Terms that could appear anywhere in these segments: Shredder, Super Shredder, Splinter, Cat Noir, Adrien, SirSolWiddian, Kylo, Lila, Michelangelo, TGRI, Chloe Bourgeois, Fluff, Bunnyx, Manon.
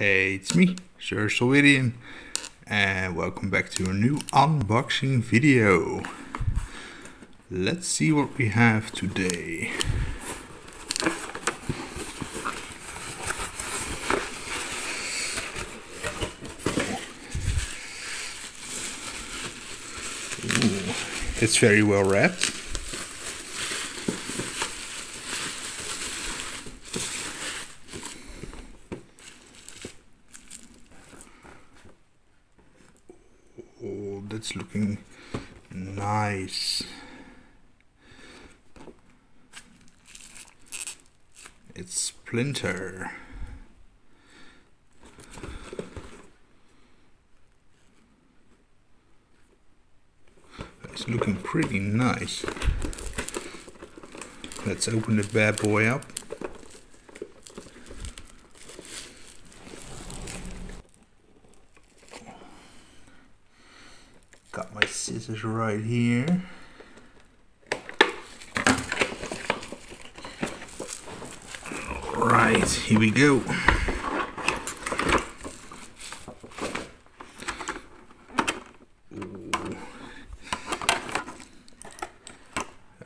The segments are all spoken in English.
Hey, it's me, SirSolWiddian, and welcome back to a new unboxing video. Let's see what we have today. Ooh, it's very well wrapped. That's looking nice. It's Splinter. It's looking pretty nice. Let's open the bad boy up. Got my scissors right here. All right, here we go. Ooh.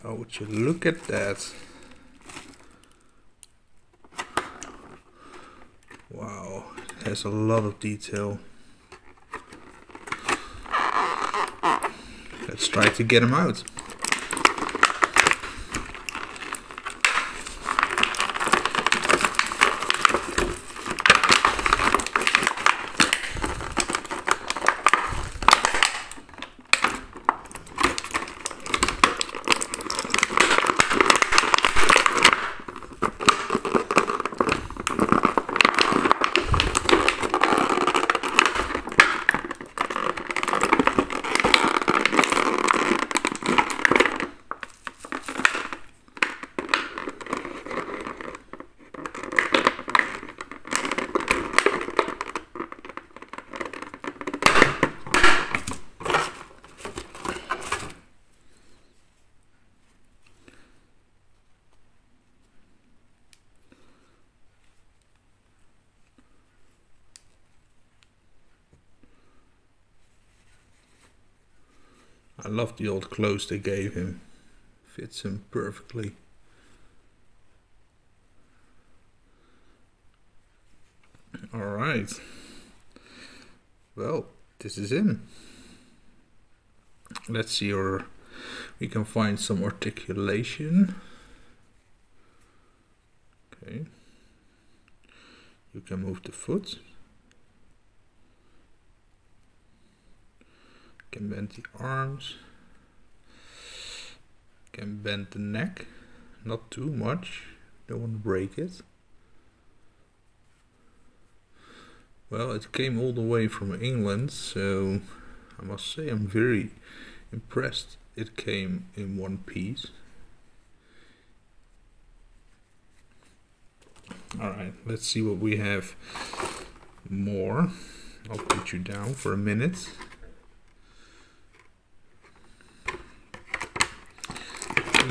Oh, would you look at that? Wow, there's a lot of detail. Let's try to get him out. I love the old clothes they gave him. Fits him perfectly. Alright. Well, this is him. Let's see, or we can find some articulation. Okay. You can move the foot. Can bend the arms, can bend the neck, not too much, don't want to break it. Well, it came all the way from England, so I must say I'm very impressed it came in one piece. Alright, let's see what we have more. I'll put you down for a minute.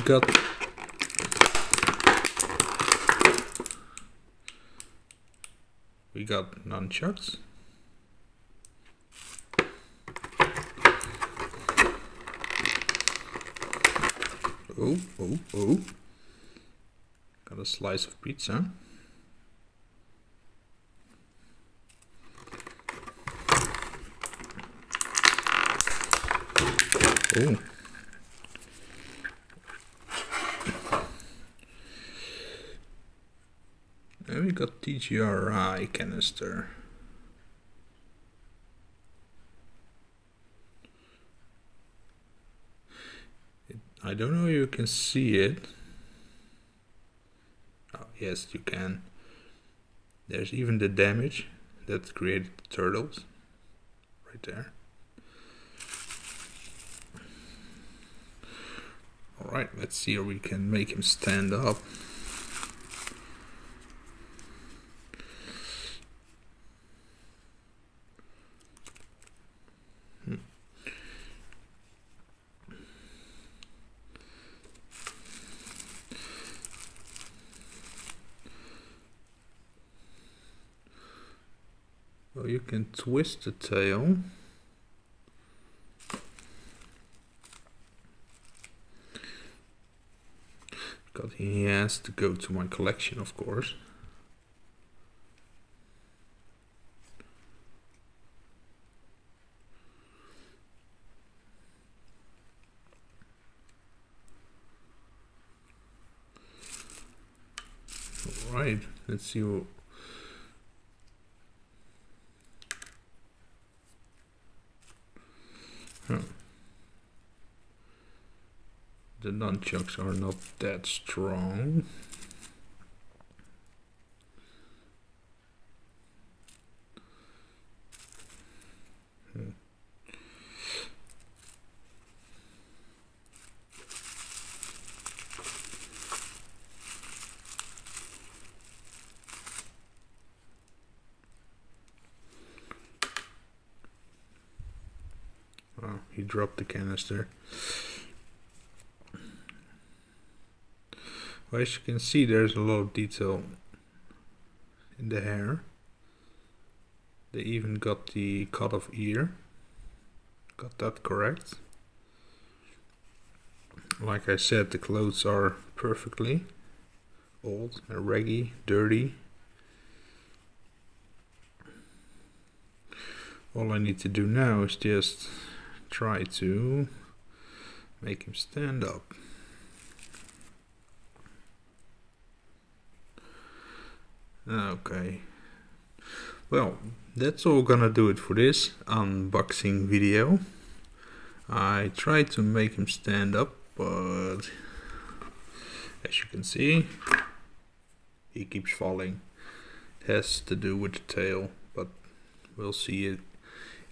Got we got nunchucks, oh, got a slice of pizza, oh. And we got TGRI canister. I don't know if you can see it. Oh, yes, you can. There's even the damage that created the turtles. Right there. Alright, let's see if we can make him stand up. Well, you can twist the tail. Because he has to go to my collection, of course. Alright, let's see what... Huh. The nunchucks are not that strong. Hmm. Oh, he dropped the canister. As you can see, there's a lot of detail in the hair. They even got the cut-off ear. Got that correct. Like I said, the clothes are perfectly old and raggy, dirty. All I need to do now is just try to make him stand up. Okay, well, that's all gonna do it for this unboxing video. I tried to make him stand up, but as you can see, he keeps falling. It has to do with the tail, but we'll see it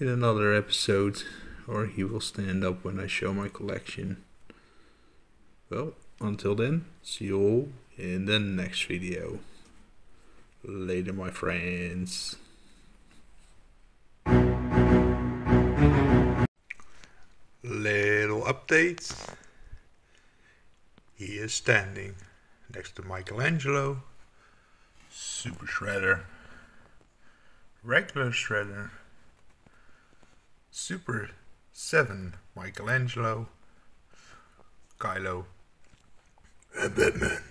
in another episode, or he will stand up when I show my collection. Well, until then, see you all in the next video. Later, my friends. Little updates. He is standing next to Michelangelo, Super Shredder, Regular Shredder, Super 7 Michelangelo, Kylo, and Batman.